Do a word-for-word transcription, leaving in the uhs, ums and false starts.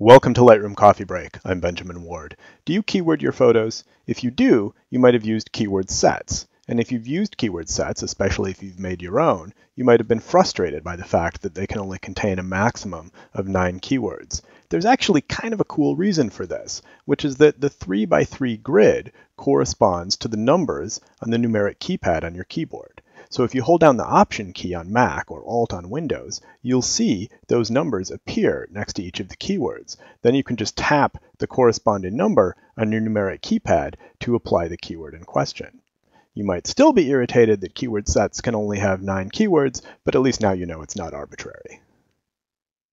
Welcome to Lightroom Coffee Break. I'm Benjamin Warde. Do you keyword your photos? If you do, you might have used keyword sets. And if you've used keyword sets, especially if you've made your own, you might have been frustrated by the fact that they can only contain a maximum of nine keywords. There's actually kind of a cool reason for this, which is that the three by three grid corresponds to the numbers on the numeric keypad on your keyboard. So if you hold down the Option key on Mac or Alt on Windows, you'll see those numbers appear next to each of the keywords. Then you can just tap the corresponding number on your numeric keypad to apply the keyword in question. You might still be irritated that keyword sets can only have nine keywords, but at least now you know it's not arbitrary.